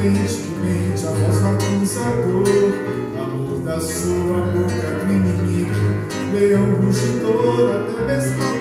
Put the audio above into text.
tristemente a voz acusador, amor da sua boca do inimigo, leão rugidor até mesmo.